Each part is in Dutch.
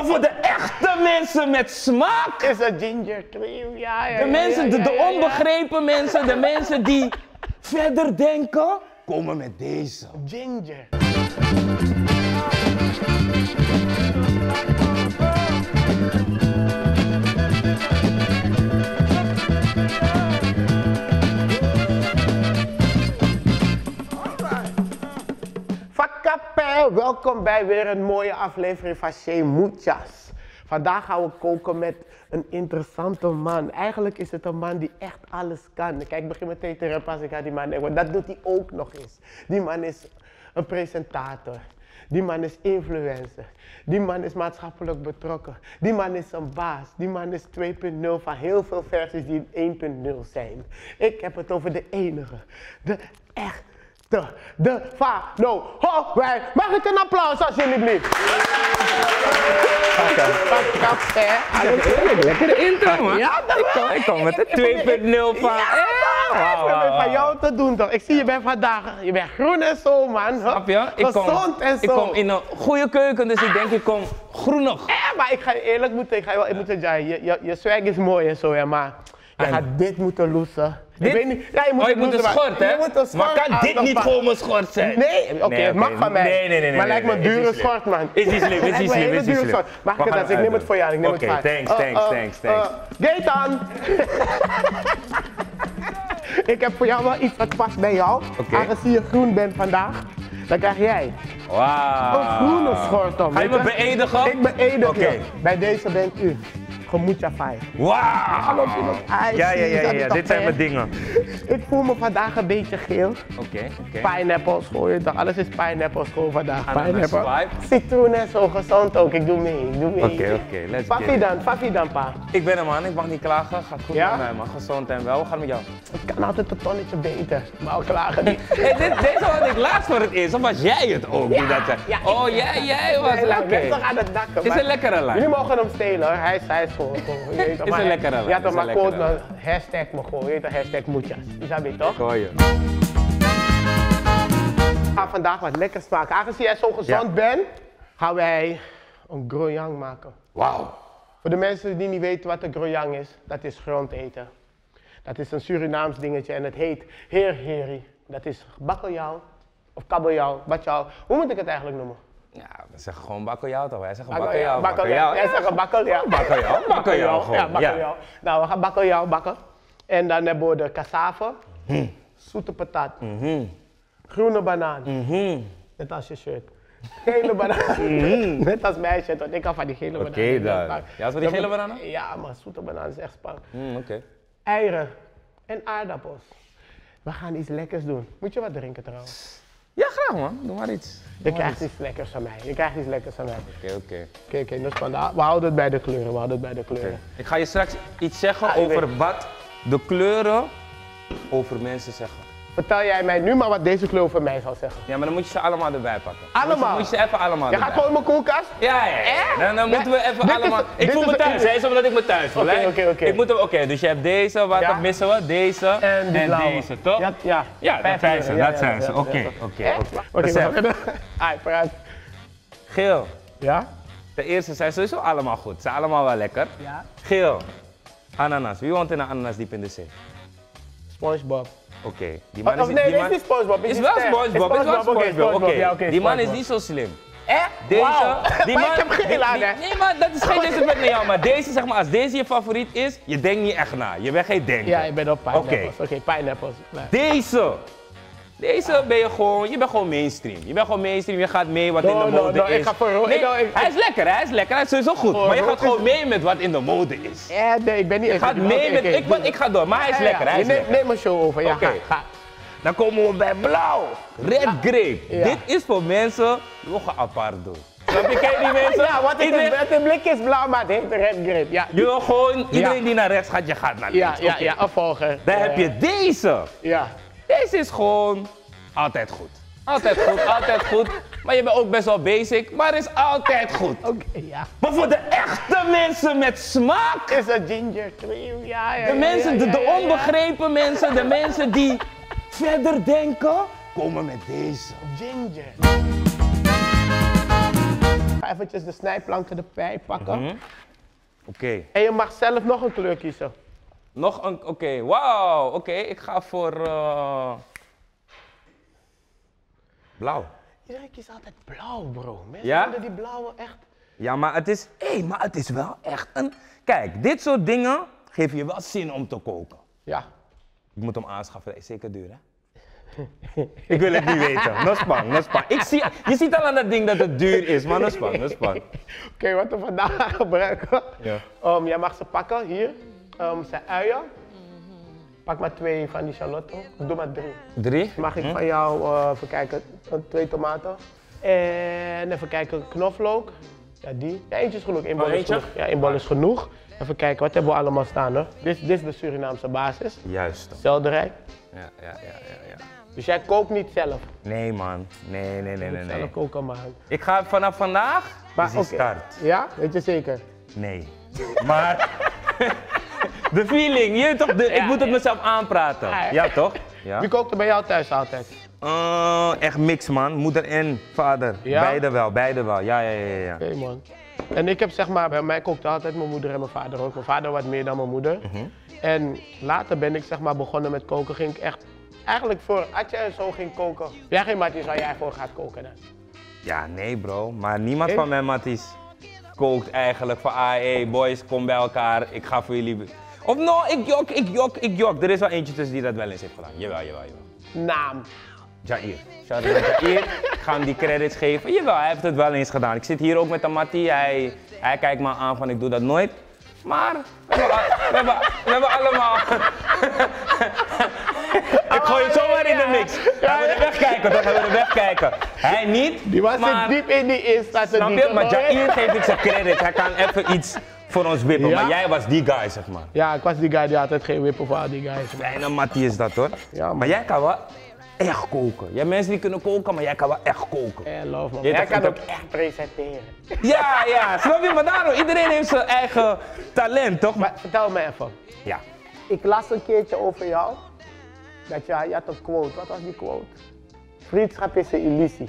Maar voor de echte mensen met smaak is het ginger cream, ja. De mensen, de onbegrepen mensen, de mensen die verder denken, komen met deze. Ginger. Vakkappel, welkom bij weer een mooie aflevering van Ché Mucha's. Vandaag gaan we koken met een interessante man. Eigenlijk is het een man die echt alles kan. Kijk, ik begin meteen te rappen als ik aan die man denk, want dat doet hij ook nog eens. Die man is een presentator. Die man is influencer. Die man is maatschappelijk betrokken. Die man is een baas. Die man is 2.0 van heel veel versies die 1.0 zijn. Ik heb het over de enige. De echt. Défano Holwijn. Mag ik een applaus alsjeblieft? Lekkere intro, man. Ja, dat wel. Ik kom met de 2.0 van. Wow. Van jou te doen toch? Ik zie je bent vandaag, je bent groen en zo, man. Snap je? Gezond en zo. Ik kom in een goede keuken, dus ik denk ik kom groenig. Maar ik ga je eerlijk moeten, je swag is mooi en zo, maar je gaat dit moeten lossen. Dit? Ik weet niet. Ja, je moet een schort, hè? Maar kan dit niet gewoon een schort zijn? Nee, oké, het mag van mij. Nee. Maar lijkt me een dure schort, man. Is die slim, is die slim. Mag ik dat? Ik neem het voor jou, ik neem het voor jou. Oké, thanks. Gaetan! Ik heb voor jou wel iets wat past bij jou. Aangezien je groen bent vandaag, dan krijg jij een groene schort om. Ga je me beëdigen? Ik beëdig je. Bij deze bent u. Gemoedjafai. Wauw! Ja, dit zijn mijn dingen. Ik voel me vandaag een beetje geel. Oké. Pineapples gooien, alles is pineapples gewoon vandaag. Pineapple. Citroen en zo, gezond ook, ik doe mee. Oké, let's go. Papi dan, pa. Ik ben een man, ik mag niet klagen, gaat goed met mij, man. Gezond en wel, hoe gaat het met jou? Het kan altijd een tonnetje beter, maar we klagen niet. Deze had ik laatst voor het eerst, of was jij het ook? Oh, jij was het. Rustig aan het dakken. Het is een lekkere lijn. Jullie mogen hem stelen hoor, hij is Het is een lekkere lijn. Ja, toch maar koud, hashtag me gewoon, je weet hashtag Mucha's. Je zou het toch? Goeie. We gaan vandaag wat lekkers maken. Aangezien jij zo gezond bent, gaan wij een groenjang maken. Wauw. Voor de mensen die niet weten wat een groenjang is, dat is grondeten. Dat is een Surinaams dingetje en het heet Heri Heri. Dat is bakkeljauw of kabeljauw, batjauw. Hoe moet ik het eigenlijk noemen? Ja, we zeggen gewoon bakkeljauw toch? Wij zeggen bakkeljauw. Jij zegt bakkeljauw. Bakkeljauw gewoon. Ja, bakkeljauw. Nou, we gaan bakkeljauw bakken. En dan hebben we de cassave, zoete patat, groene banaan, net als je shirt, gele banaan, net als mijn shirt, want ik hou van die gele banaan. Oké dan. Ja, van die gele bananen? Ja, maar zoete banaan is echt spannend. Oké. Eieren en aardappels. We gaan iets lekkers doen. Moet je wat drinken trouwens? Ja, graag man. Doe maar iets. Je krijgt iets lekkers van mij. Oké. Dus vandaag, we houden het bij de kleuren. Ik ga je straks iets zeggen over wat de kleuren over mensen zeggen. Vertel jij mij nu maar wat deze kleur over mij zou zeggen. Ja, maar dan moet je ze allemaal erbij pakken. Allemaal? Moet je ze even allemaal erbij. Je gaat gewoon in mijn koelkast? Ja. Dan moeten we even allemaal... Ik voel me thuis. Hij is omdat ik me thuis voel. Oké. Oké, dus je hebt deze, wat missen we? Deze en deze, toch? Ja. Ja, dat zijn ze. Oké. Praat. Geel. Ja? De eerste zijn sowieso allemaal goed. Ze zijn allemaal wel lekker. Ja. Geel. Ananas. Wie woont in een ananas diep in de zee? SpongeBob. Oké, die man is niet... Nee, is niet SpongeBob. Is wel SpongeBob, Oké, die man is niet zo slim. Deze, die man... Maar ik heb geel aan, hè? Nee, maar dat is geen disrespect naar jou, maar deze, zeg maar, als deze je favoriet is, je denkt niet echt na. Je bent geen denker. Ja, je bent op pineapples. Oké, pineapples. Deze! Deze ben je gewoon, mainstream. Je gaat mee wat in de mode is. Ik ga voor, nee, hij is lekker, hij is sowieso goed. Maar je gaat gewoon mee met wat in de mode is. Nee, ik ben niet echt. Je gaat mee met, ik ga door, maar hij is lekker, Neem mijn show over, ga. Dan komen we bij blauw, red grape. Dit is voor mensen die mogen apart doen. Snap je, kijk die mensen? Ja, wat het blik is blauw, maar het heeft red grape. Ja. Je wil gewoon, iedereen die naar rechts gaat, je gaat naar links. Ja, afvolgen. Dan heb je deze. Deze is gewoon altijd goed. Maar je bent ook best wel basic, maar is altijd goed. Oké. Maar voor de echte mensen met smaak... Is het ginger cream, de mensen, de onbegrepen mensen, de mensen die verder denken, komen met deze. Ginger. Ga eventjes de snijplanken erbij pakken. Oké. En je mag zelf nog een kleur kiezen. Nog een, oké. Wauw, oké. Ik ga voor blauw. Iedereen kiest altijd blauw, bro. Mensen vinden die blauwe echt... Ja, maar het is... Hé, maar het is wel echt een... Kijk, dit soort dingen geven je wel zin om te koken. Ja. Ik moet hem aanschaffen, dat is zeker duur, hè? Ik wil het niet weten. Nospang. Je ziet al aan dat ding dat het duur is, maar nospang. Oké, wat we vandaag gaan gebruiken. Ja. Jij mag ze pakken, hier. Zijn uien. Pak maar 2 van die shallot. Doe maar 3. 3? Mag ik van jou, even kijken, 2 tomaten. En even kijken, knoflook. Ja, die. Ja, eentje is genoeg, 1 bol is genoeg. Ja, 1 bol is genoeg. Even kijken, wat hebben we allemaal staan, hè? Dit is de Surinaamse basis. Juist. Selderij. Ja. Dus jij kookt niet zelf? Nee, man. Nee. Zelf koken, man. Ik ga vanaf vandaag, is die start. Ja? Weet je zeker? Nee. Maar... De feeling, je toch? Ik moet het mezelf aanpraten. Ja, toch? Ja. Wie kookt er bij jou thuis altijd? Echt mix, man. Moeder en vader. Ja? Beide wel. Ja. Oké, man. En ik heb zeg maar, bij mij kookte altijd mijn moeder en mijn vader ook. Mijn vader wat meer dan mijn moeder. En later ben ik zeg maar begonnen met koken. Ging ik echt, eigenlijk voor Atje en zo ging koken. Jij geen matties waar jij voor gaat koken, hè? Ja, nee, bro. Maar niemand van mijn matties kookt eigenlijk van, hey, boys, kom bij elkaar. Ik ga voor jullie... Of no, ik jok. Er is wel eentje tussen die dat wel eens heeft gedaan. Jawel. Naam. Ja'ir. Ja'ir. Ga hem die credits geven. Jawel, hij heeft het wel eens gedaan. Ik zit hier ook met de Mattie. Hij kijkt me aan van ik doe dat nooit. Maar we hebben allemaal... Ik gooi het zomaar in de mix. Hij wilde wegkijken. Hij niet, die was maar... diep in die Insta. Snap je? Maar Ja'ir geeft ik zijn credit. Hij kan even iets voor ons wippen. Ja? Maar jij was die guy, zeg maar. Ja, ik was die guy die altijd geen wippen voor al die guys. Fijne Mattie is dat, hoor. Ja, maar jij kan wel... echt koken. Jij mensen die kunnen koken, maar jij kan wel echt koken. Ja, love man. Jij kan ook echt presenteren. Ja. Snap je? Maar daarom, iedereen heeft zijn eigen talent, toch? Maar vertel me even. Ja. Ik las een keertje over jou. Dat je had een quote. Wat was die quote? Vriendschap is een illusie.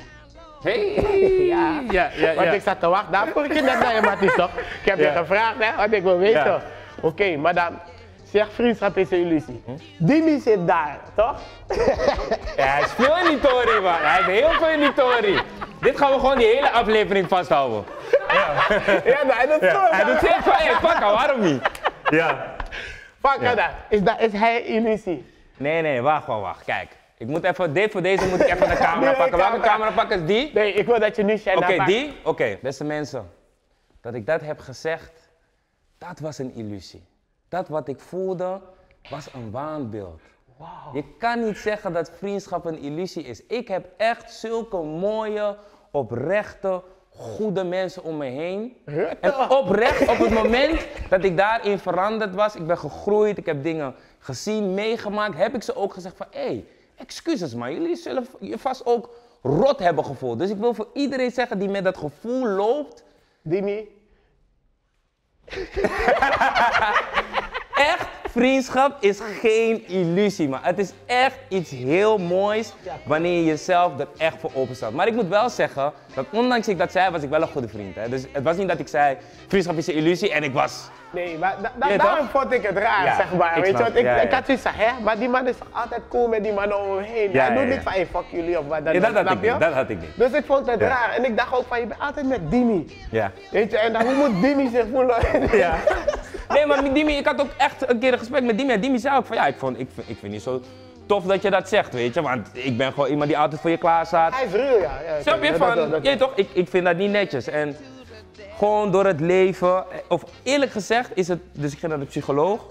Hey. Ja. Want ik zat te wachten. Daar vroeg ik je net naar je matties, toch? Ik heb je gevraagd, hè, want ik wil weten. Ja. Oké, maar dan... Zeg, vriendschap is een illusie. Dimi zit daar, toch? Ja, hij is veel in die tory, man. Hij is heel veel in die tory. Dit gaan we gewoon die hele aflevering vasthouden. Ja, maar hij doet zo. Hij doet steeds van, hé, fuck haar, waarom niet? Ja. Fuck haar dan. Is hij een illusie? Nee, wacht. Kijk. Ik moet even, voor deze moet ik even de camera pakken. Welke camera pakken is die? Nee, ik wil dat je nu Shana pakt. Oké, die? Oké. Beste mensen, dat ik dat heb gezegd, dat was een illusie. Dat wat ik voelde, was een waanbeeld. Wow. Je kan niet zeggen dat vriendschap een illusie is. Ik heb echt zulke mooie, oprechte, goede mensen om me heen. Rutte. En oprecht, op het moment dat ik daarin veranderd was, ik ben gegroeid, ik heb dingen gezien, meegemaakt, heb ik ze ook gezegd van, hé, excuses maar, jullie zullen je vast ook rot hebben gevoeld. Dus ik wil voor iedereen zeggen die met dat gevoel loopt, Dimi. Echt, vriendschap is geen illusie, maar het is echt iets heel moois wanneer je jezelf er echt voor openstelt. Maar ik moet wel zeggen, dat ondanks ik dat zei, was ik wel een goede vriend. Hè? Dus het was niet dat ik zei, vriendschap is een illusie en ik was... Nee, maar daarom vond ik het raar, zeg maar. Weet je, want ik had zoiets gezegd, hè, maar die man is altijd cool met die mannen om hem heen. Hij doet niet van, hey, fuck jullie of wat dan ook, snap je? Dat had ik niet. Dus ik vond het raar en ik dacht ook van, je bent altijd met Dimi. Ja. Weet je, en dan, hoe moet Dimi zich voelen? Ja. Nee, maar Dimi, ik had ook echt een keer een gesprek met Dimi en Dimi zei ook van, ja, ik vind niet zo tof dat je dat zegt, weet je, want ik ben gewoon iemand die altijd voor je klaar staat. Hij is ruw, ja. Snap je van, je toch, ik vind dat niet netjes en... Gewoon door het leven, of eerlijk gezegd is het, dus ik ging naar de psycholoog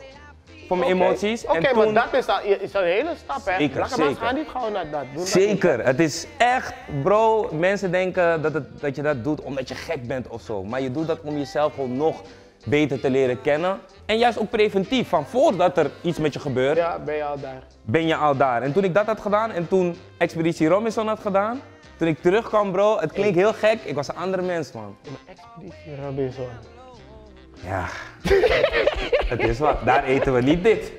voor mijn emoties. Oké, maar dat is al een hele stap, hè? Zeker. Ga niet gewoon naar dat doen. Zeker, het is echt, bro, mensen denken dat je dat doet omdat je gek bent of zo. Maar je doet dat om jezelf gewoon nog beter te leren kennen. En juist ook preventief, van voordat er iets met je gebeurt. Ja, ben je al daar. Ben je al daar. En toen ik dat had gedaan en toen Expeditie Robinson had gedaan. Toen ik terugkwam, bro, het klinkt heel gek, ik was een andere mens, man. Maar Expeditie Robinson. Ja. Het is wat, daar eten we niet dit.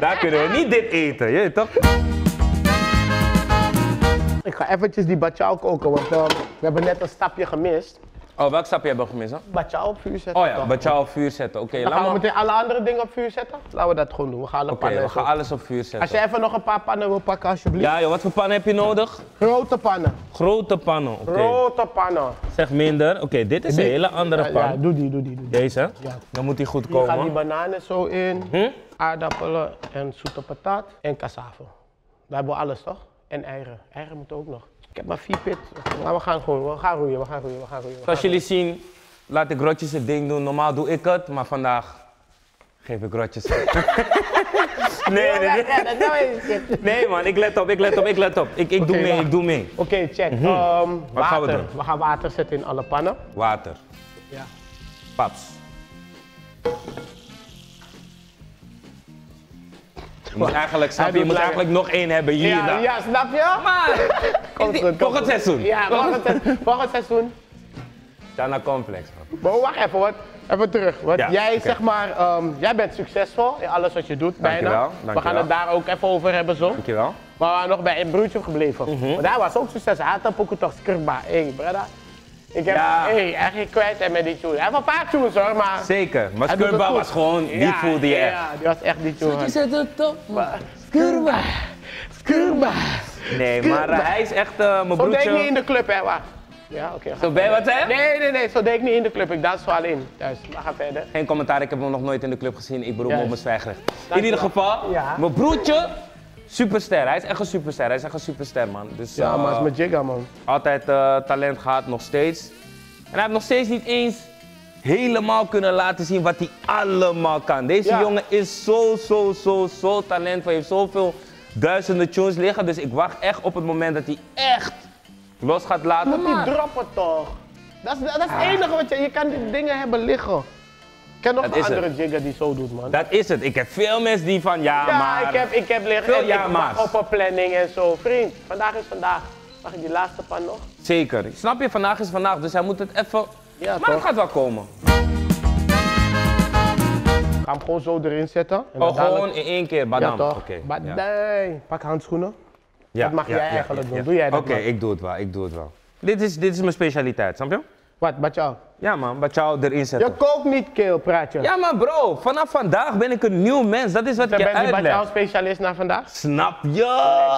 Daar kunnen we niet dit eten, je toch? Ik ga eventjes die bachao koken, want we hebben net een stapje gemist. Oh, welk stapje hebben we gemist? Batja op vuur zetten. Oh ja, Batja op vuur zetten. Oké, laten we meteen alle andere dingen op vuur zetten. Laten we dat gewoon doen. We gaan alle pannen. Oké, we gaan alles op vuur zetten. Als je even nog een paar pannen wil pakken, alsjeblieft. Ja, joh, wat voor pannen heb je nodig? Grote pannen. Grote pannen, oké. Grote pannen. Zeg minder. Oké, dit is een hele andere pan. Ja, doe die. Deze? Ja. Dan moet die goed komen. We gaan die bananen zo in, aardappelen en zoete patat en cassave. Daar hebben we alles, toch? En eieren. Eieren moeten ook nog. Ik heb maar 4 pit. Maar we gaan roeien. Zoals jullie zien, laat ik Rotjes het ding doen. Normaal doe ik het, maar vandaag geef ik Rotjes het. Nee, man, ik let op. Ik doe mee. Oké, check. Wat gaan we doen? We gaan water zetten in alle pannen. Water. Ja. Paps. Je moet eigenlijk nog 1 hebben hier. Ja, snap je? Maar volgend seizoen. Ja, volgend seizoen. Dan naar Complex. Maar wacht even, even terug. Want ja, jij, zeg maar, jij bent succesvol in alles wat je doet, bijna. We gaan het daar ook even over hebben zo. Dankjewel. Maar we waren nog bij een broertje gebleven. Want hij was ook succes. Hij had een pokoe toch skrba. Hé, brada. Ik heb eigenlijk kwijt en met die tune. Hij had een paar tunes hoor, maar... Zeker, maar Skurba was gewoon, die voelde je echt. Ja, die was echt die tune. Zoetjes uit de top, Skurba. Nee, maar hij is echt mijn broertje. Zo deed ik niet in de club, hè, wacht. Ja, oké. Zo ben je wat, hè? Nee, zo deed ik niet in de club. Ik dans zo alleen thuis. We gaan verder. Geen commentaar, ik heb hem nog nooit in de club gezien. Ik beroep me op mijn zwijgrecht. In ieder geval, mijn broertje... Superster, hij is echt een superster, man. Dus, ja, maar het is met Jigga, man. Altijd talent gehad, nog steeds. En hij heeft nog steeds niet eens helemaal kunnen laten zien wat hij allemaal kan. Deze jongen is zo talentvol. Hij heeft zoveel duizenden tunes liggen, dus ik wacht echt op het moment dat hij echt los gaat laten. Moet hij droppen toch? Dat is het enige wat je kan die dingen hebben liggen. Ik ken nog een andere Jigga die zo doet, man. Dat is het. Ik heb veel mensen die van maar... Ik heb liggen op een planning en zo. Vriend, vandaag is vandaag. Mag ik die laatste pan nog? Zeker. Snap je? Vandaag is vandaag, dus hij moet het even... Ja, maar het gaat wel komen. Ik ga hem gewoon zo erin zetten. En gewoon in 1 keer, badam. Ja, toch? Pak handschoenen. Ja, dat mag jij eigenlijk doen. Doe jij dat? Oké, ik doe het wel. Dit is mijn specialiteit, snap je? Wat, Batjau? Ja man, Batjau erin zetten. Je kookt niet keel, praat je. Ja man bro, vanaf vandaag ben ik een nieuw mens, dat is wat ik je uitleg. Ben je Batjau specialist na vandaag? Snap je?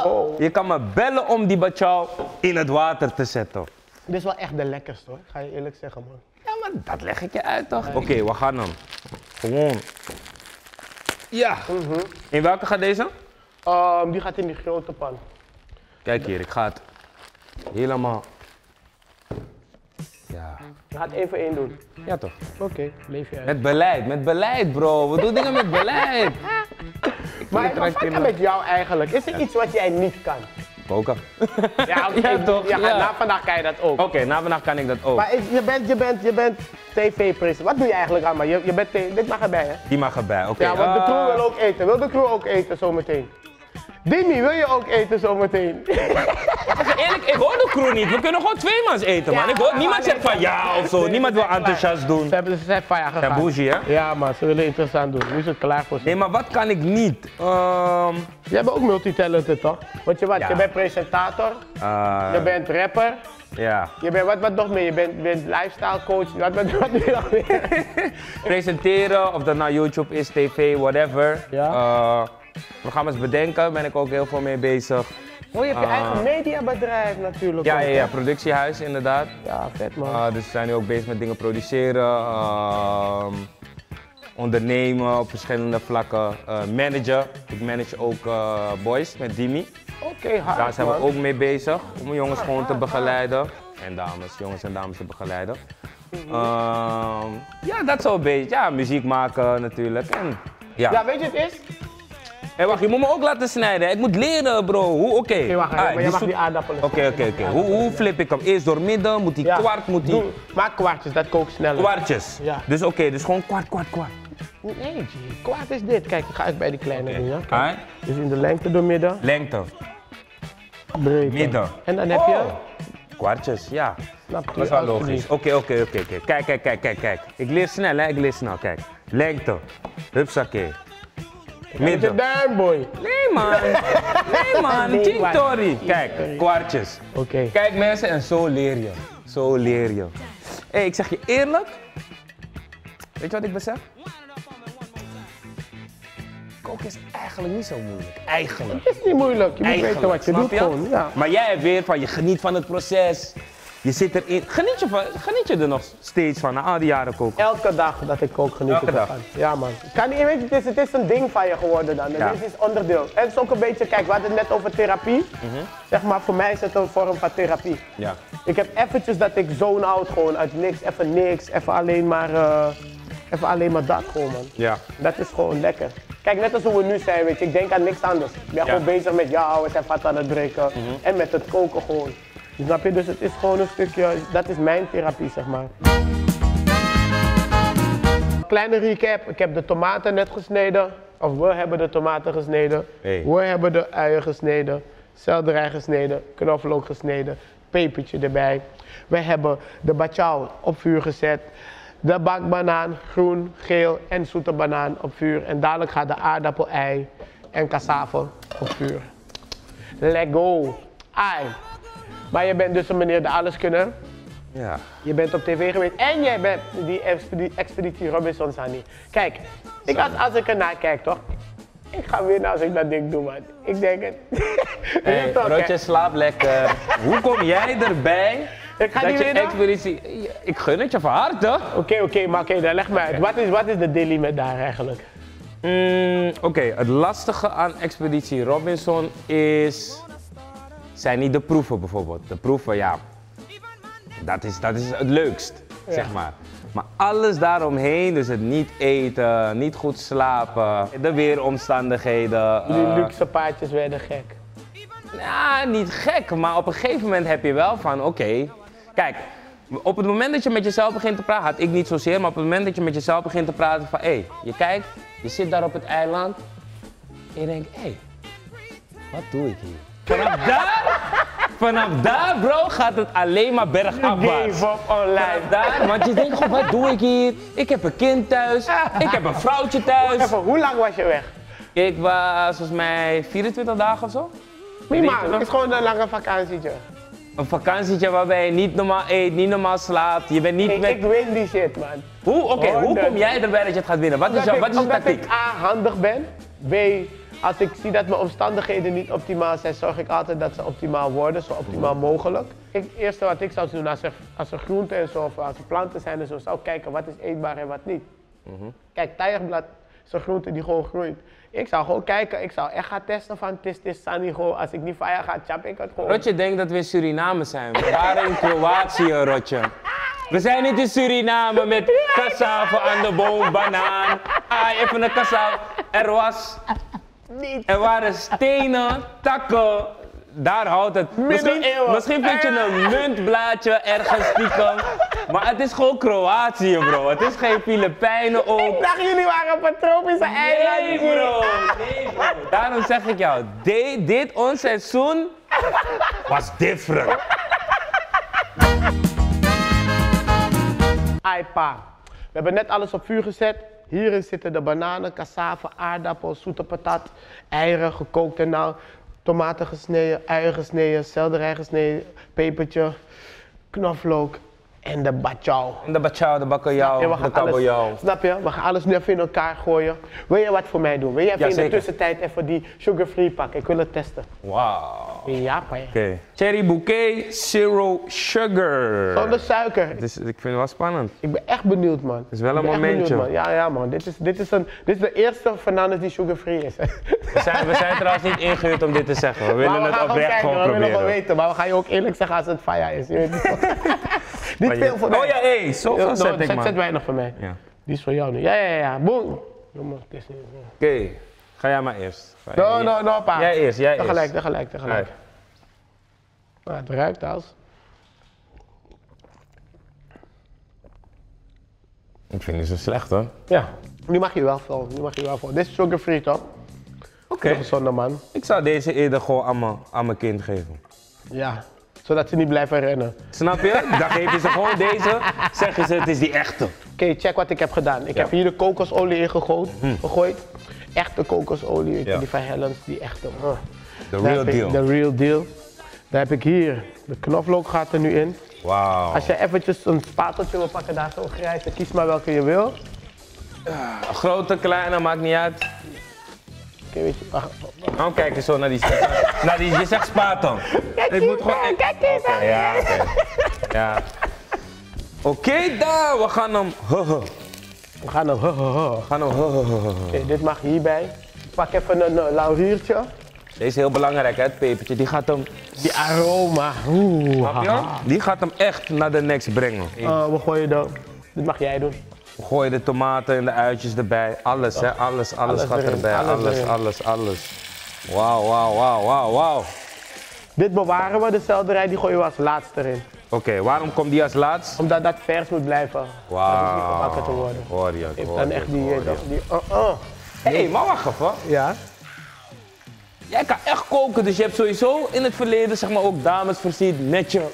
Oh. Je kan me bellen om die Batjau in het water te zetten. Dit is wel echt de lekkerste hoor, ga je eerlijk zeggen man. Ja maar dat leg ik je uit toch? Nee. Oké, we gaan dan. Gewoon. Ja. In welke gaat deze? Die gaat in die grote pan. Kijk hier, ik ga het helemaal... Ja. Je gaat 1 voor 1 doen. Ja toch? Oké, leef je uit. Met beleid bro. We doen dingen met beleid. Maar wat kan met jou eigenlijk? Is er iets wat jij niet kan? Poker. Ja, toch? Ja, na vandaag kan je dat ook. Oké, na vandaag kan ik dat ook. Maar je bent tv-presentator. Wat doe je eigenlijk allemaal? Je bent dit mag erbij hè? Die mag erbij, oké. Ja, want de crew wil ook eten. Wil de crew ook eten zometeen? Dimi, wil je ook eten zometeen? Eerlijk, ik hoor de crew niet. We kunnen gewoon 2 mans eten, man. Ik hoor, niemand zegt van ja of zo. Niemand wil enthousiast doen. Ze zijn van ja gegaan. Ja, bougie, hè? Ja, man. Ze willen interessant doen. Nu is het klaar voor ze. Nee, maar wat kan ik niet? Jij bent ook multitalented, toch? Want je wat? Ja. Je bent presentator. Je bent rapper. Ja. Je bent wat nog meer? Je bent lifestyle coach. Wat ben je nog meer? Presenteren, of dat nou YouTube is, tv, whatever. Ja. Programma's bedenken, ben ik ook heel veel mee bezig. Oh, je hebt je eigen mediabedrijf natuurlijk. Ja, productiehuis inderdaad. Ja, vet man. Dus we zijn nu ook bezig met dingen produceren, ondernemen op verschillende vlakken, managen. Ik manage ook boys met Dimi. Oké, hard. Daar zijn we ook mee bezig om jongens gewoon te begeleiden. En dames, jongens en dames te begeleiden. Ja, dat zo'n beetje. Ja, muziek maken natuurlijk. En, ja, weet je het is? Hé, wacht, je moet me ook laten snijden. Ik moet leren, bro. Oké, wacht, maar je mag die aardappelen. Oké. Hoe flip ik hem? Eerst door midden, moet die kwart, moet die... Maak kwartjes, dat kookt sneller. Kwartjes? Ja. Dus dus gewoon kwart. Nee, G. Kwart is dit. Kijk, ik ga even bij die kleine doen, ja. Kijk. Dus in de lengte door midden. Lengte. Breedte. Midden. En dan heb je... Kwartjes, ja. Snap je? Dat is wel logisch. Oké. Kijk. Ik leer snel, hè. Kijk. Lengte. Hupsakee. Midden. Duimboy. Nee man, Chictori. Kijk, kwartjes. Kijk mensen, en zo leer je. Hey, ik zeg je eerlijk. Weet je wat ik besef? Koken is eigenlijk niet zo moeilijk. Eigenlijk. Het is niet moeilijk. Je moet weten wat je doet gewoon. Ja. Maar jij hebt weer van je geniet van het proces. Je zit erin. Geniet je er nog steeds van na al die jaren koken? Elke dag dat ik kook geniet ik ervan. Ja man. Kan niet, het is een ding van je geworden dan. Ja. Het is onderdeel. En het is ook een beetje, kijk, we hadden het net over therapie. Mm-hmm. Zeg maar, voor mij is het een vorm van therapie. Ja. Ik heb eventjes dat ik zone out gewoon uit niks, even alleen maar, dat gewoon man. Ja. Dat is gewoon lekker. Kijk, net als hoe we nu zijn, weet je, ik denk aan niks anders. Ik ben gewoon bezig met jou, we zijn vat aan het breken en met het koken gewoon. Snap je? Dus het is gewoon een stukje, dat is mijn therapie, zeg maar. Kleine recap, ik heb de tomaten net gesneden. Of we hebben de tomaten gesneden. Hey. We hebben de uien gesneden. Selderij gesneden, knoflook gesneden, pepertje erbij. We hebben de bachao op vuur gezet. De bakbanaan, groen, geel en zoete banaan op vuur. En dadelijk gaat de aardappel, ei en cassave op vuur. Let go. Ai. Maar je bent dus een meneer de alleskunner. Ja. Je bent op tv geweest en jij bent die Expeditie Robinson, Sani. Kijk, ik had, als ik ernaar kijk toch, ik ga weer als ik dat ding doe man. Ik denk het. Hey, broodje slaap lekker. Hoe kom jij erbij? Ik ga niet meer expeditie. Ik gun het je van harte. Oké, dan leg maar uit. Wat is de dealie met daar eigenlijk? Oké, het lastige aan Expeditie Robinson is... zijn niet de proeven bijvoorbeeld. De proeven, ja, dat is het leukst, zeg maar. Maar alles daaromheen, dus het niet eten, niet goed slapen, de weeromstandigheden. Die luxe paardjes werden gek. Nou, niet gek, maar op een gegeven moment heb je wel van, oké. Kijk, op het moment dat je met jezelf begint te praten, had ik niet zozeer, maar op het moment dat je met jezelf begint te praten van, hé, je kijkt, je zit daar op het eiland en je denkt, hé, wat doe ik hier? Vanaf daar, bro, gaat het alleen maar bergafwaarts. Give up online. Daar, want je denkt, goh, wat doe ik hier? Ik heb een kind thuis, ik heb een vrouwtje thuis. Even, hoe lang was je weg? Ik was volgens mij 24 dagen of zo. Prima, het is gewoon een lange vakantietje. Een vakantietje waarbij je niet normaal eet, niet normaal slaapt, je bent niet met... Ik win die shit, man. Hoe kom jij erbij dat je het gaat winnen? Wat is je tactiek? Omdat ik A, handig ben, B, als ik zie dat mijn omstandigheden niet optimaal zijn, zorg ik altijd dat ze optimaal worden, zo optimaal mogelijk. Het eerste wat ik zou doen als er groenten en zo, of als er planten zijn en zo, zou kijken wat is eetbaar en wat niet. Kijk, tijgerblad is een groente die gewoon groeit. Ik zou gewoon kijken, ik zou echt gaan testen van tis sanigo. Als ik niet vaya ga, chap ik het gewoon. Rotje denkt dat we in Suriname zijn. We waren in Kroatië, Rotje. We zijn niet in Suriname met cassave aan de boom, banaan. Ah, even een cassave. Er waren stenen, takken, daar houdt het. Misschien vind je een muntblaadje ergens stiekem. Maar het is gewoon Kroatië, bro. Het is geen Filipijnen ook. Ik dacht, jullie waren op een tropische eiland. Nee, bro. Daarom zeg ik jou, dit ons seizoen was different. Ai pa, we hebben net alles op vuur gezet. Hierin zitten de bananen, cassave, aardappels, zoete patat, eieren gekookt en nou, tomaten gesneden, uien gesneden, selderij gesneden, pepertje, knoflook en de bachao. En de bachao, de bakkeljauw, de kabeljauw. Snap je? We gaan alles nu even in elkaar gooien. Wil je wat voor mij doen? Wil je even in de tussentijd even die sugar-free pakken? Ik wil het testen. Wauw. Ja, pa. Oké. Cherry bouquet, zero sugar. Zonder suiker. Ik vind het wel spannend. Ik ben echt benieuwd, man. Het is wel een momentje. Benieuwd, man. Ja, man. Dit is de eerste Fernandes die sugar-free is. We zijn trouwens niet ingehuurd om dit te zeggen. We willen het oprecht gewoon proberen. We willen gewoon weten, maar we gaan je ook eerlijk zeggen als het faya is. Niet veel voor mij. Oh ja, hé, zoveel zet ik, man. Zet weinig voor mij. Ja. Die is voor jou nu. Ja, boom. Oké, ga jij maar eerst. No, pa. Jij eerst. Tegelijk. Nou, het ruikt als... Ik vind het zo slecht, hoor. Ja, nu mag je wel veel. Dit is sugar-free, toch? Oké. Een gezonde man. Ik zou deze eerder gewoon aan mijn kind geven. Ja. Zodat ze niet blijven rennen. Snap je? Dan geven ze gewoon deze, zeggen ze het is die echte. Oké, check wat ik heb gedaan. Ik heb hier de kokosolie in gegooid. Echte kokosolie, die van Helens, die echte. The real deal. Daar heb ik hier de knoflook gaat er nu in. Wow. Als je eventjes een spateltje wil pakken, daar zo grijs, dan kies maar welke je wil. Grote, kleine, maakt niet uit. Nou, kijk eens zo naar die. Naar die, je zegt spatel. Ik moet gewoon. Kijk eens. Okay, ja, oké. Ja. Oké, daar, we gaan hem. We gaan hem. Oké, dit mag hierbij. Ik pak even een lauriertje. Deze is heel belangrijk, hè, het pepertje. Die gaat hem. Die aroma. Die gaat hem echt naar de next brengen. We gooien de. Dit mag jij doen. We gooien de tomaten en de uitjes erbij. Alles, hè? Alles, alles gaat erbij. Alles, alles, alles. Wauw, wauw, wauw, wauw, wauw. Dit bewaren we, de selderij, die gooien we als laatste erin. Oké, waarom komt die als laatst? Omdat dat vers moet blijven. Wauw. Dat is niet gebakken te worden. Hoor je, hoor je. Dan echt die... Hé, maar wacht even. Ja? Jij kan echt koken, dus je hebt sowieso in het verleden, zeg maar, ook dames voorzien met je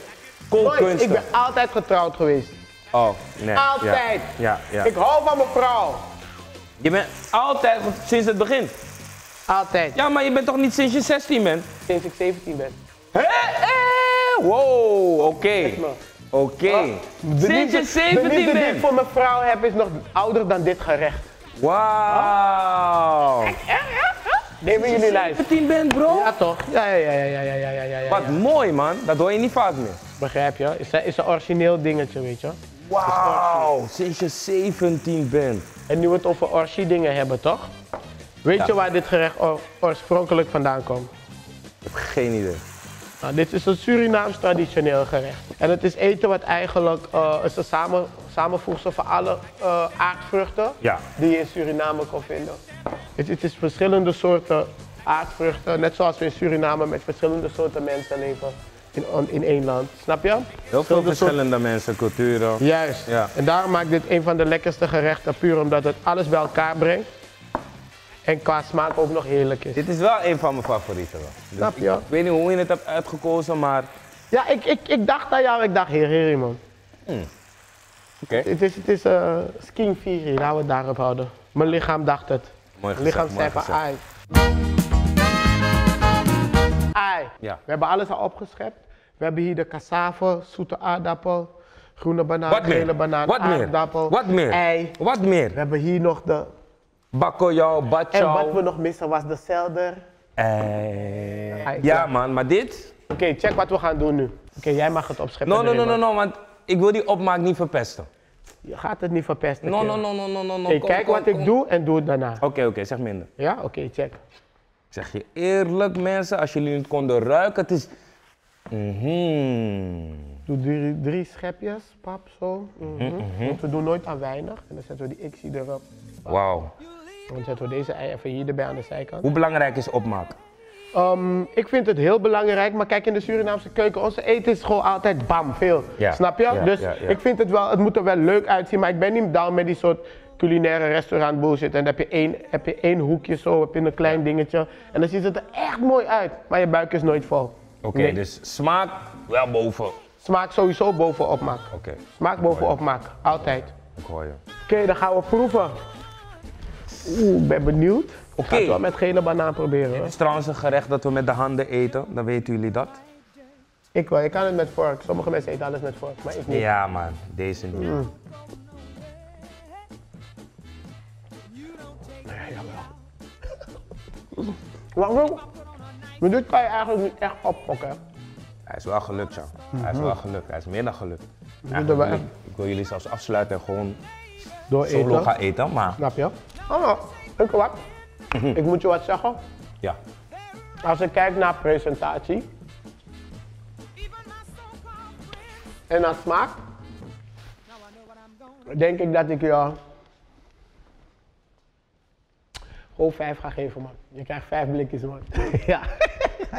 kookkunsten. Ik ben altijd getrouwd geweest. Oh, nee. Altijd. Ja, ja. Ik hou van mijn vrouw. Je bent altijd sinds het begin? Altijd. Ja, maar je bent toch niet sinds je 16 bent? Sinds ik 17 ben. Hé? Wow, oké. Oké. Sinds je 17 bent. De liefde die ik voor mijn vrouw heb is nog ouder dan dit gerecht. Wauw. Neem in jullie lijst. 17 bent, bro? Ja, toch? Ja. Wat mooi, man. Dat hoor je niet vaak meer. Begrijp je? Is een origineel dingetje, weet je? Wauw, sinds je 17 bent. En nu we het over orgie dingen hebben, toch? Weet je waar dit gerecht oorspronkelijk vandaan komt? Ik heb geen idee. Nou, dit is een Surinaams traditioneel gerecht. En het is eten wat eigenlijk is een samenvoegsel van alle aardvruchten die je in Suriname kan vinden. Het is verschillende soorten aardvruchten, net zoals we in Suriname met verschillende soorten mensen leven. In één land, snap je? Heel veel verschillende mensen, culturen. Juist. Ja. En daarom maakt dit een van de lekkerste gerechten, puur omdat het alles bij elkaar brengt. En qua smaak ook nog heerlijk is. Dit is wel een van mijn favorieten. Dus snap je? Ik weet niet hoe je het hebt uitgekozen, maar... Ja, ik dacht aan jou, ik dacht Heri Heri, man. Oké. Het is skin Firi, laten we het daarop houden. Mijn lichaam dacht het. Mooi gezegd, mijn lichaam zei van ai. Ja. We hebben alles al opgeschept. We hebben hier de cassave, zoete aardappel, groene banaan, gele banaan, aardappel, ei. Wat meer? We hebben hier nog de... bakkoyau, batjau. En wat we nog missen was de selder. Ei. Ja man, maar dit? Oké, check wat we gaan doen nu. Oké, jij mag het opscheppen. No, want ik wil die opmaak niet verpesten. Je gaat het niet verpesten. No. Kijk wat ik doe en doe het daarna. Oké, zeg minder. Ja, oké, check. Ik zeg je eerlijk, mensen, als jullie het konden ruiken, het is... Doe drie schepjes, pap, zo. Want we doen nooit aan weinig. En dan zetten we die xie erop. Wauw. En dan zetten we deze ei even hier erbij aan de zijkant. Hoe belangrijk is opmaak? Ik vind het heel belangrijk, maar kijk, in de Surinaamse keuken, onze eten is gewoon altijd bam, veel. Ja. Snap je? Ja, dus ja. Ik vind het wel, het moet er wel leuk uitzien, maar ik ben niet down met die soort... culinaire restaurant bullshit. En dan heb je één hoekje zo, heb je een klein dingetje. En dan ziet het er echt mooi uit, maar je buik is nooit vol. Oké, dus smaak wel boven. Smaak sowieso boven opmaak. Smaak boven opmaak, altijd. Ik hoor je. Oké, dan gaan we proeven. Oeh, ik ben benieuwd. Ik ga het wel met gele banaan proberen. Dit is trouwens een gerecht dat we met de handen eten, dan weten jullie dat. Ik wel, ik kan het met vork. Sommige mensen eten alles met vork, maar ik niet. Ja man, deze niet. Waarom? Maar dit kan je eigenlijk niet echt oppakken. Hij is wel gelukt, ja. Hij is wel gelukt. Hij is meer dan gelukt. Ik wil jullie zelfs afsluiten en gewoon door solo gaan eten, maar... Snap je? Oh, weet je wat? Ik moet je wat zeggen. Ja. Als ik kijk naar presentatie... en naar smaak... denk ik dat ik je... Oh, 5 ga geven, man. Je krijgt 5 blikjes, man. Ja.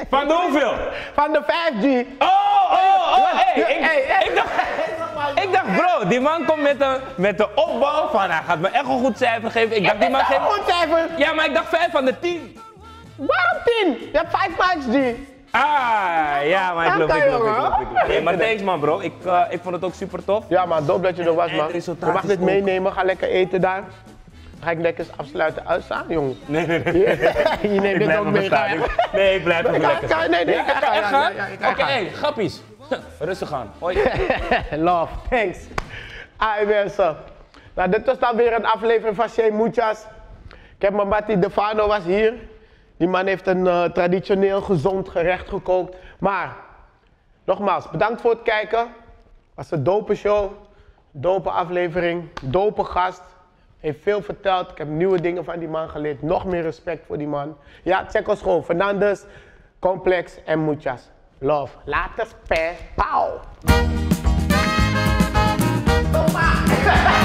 Van de hoeveel? Van de 5G. Ik dacht, bro, die man komt met de opbouw van, hij gaat me echt een goed cijfer geven. Ik dacht, die man geeft... een goed cijfer? Ja, maar ik dacht 5 van de 10. Waarom 10? Je hebt 5 max G. Ah, ja, maar ik loop. Nee, maar thanks man, bro. Ik vond het ook super tof. Ja, maar dope dat je er was, man. Je mag dit meenemen, ga lekker eten daar. Ga ik lekker afsluiten uitstaan, jongen? Nee. Je neemt dit ook mee. Nee, ik blijf nog lekker. Nee, ik ga echt gaan. Oké, grappies. Rustig aan. Hoi. Love, thanks. Hi mensen. Nou, dit was dan weer een aflevering van Ché Mucha's. Ik heb mijn mattie Défano was hier. Die man heeft een traditioneel gezond gerecht gekookt. Maar, nogmaals, bedankt voor het kijken. Het was een dope show. Dope aflevering. Dope gast. Heeft veel verteld. Ik heb nieuwe dingen van die man geleerd. Nog meer respect voor die man. Ja, check ons gewoon. Fernandes, Complex en Mucha's. Love. Later, spes. Pauw. Toma.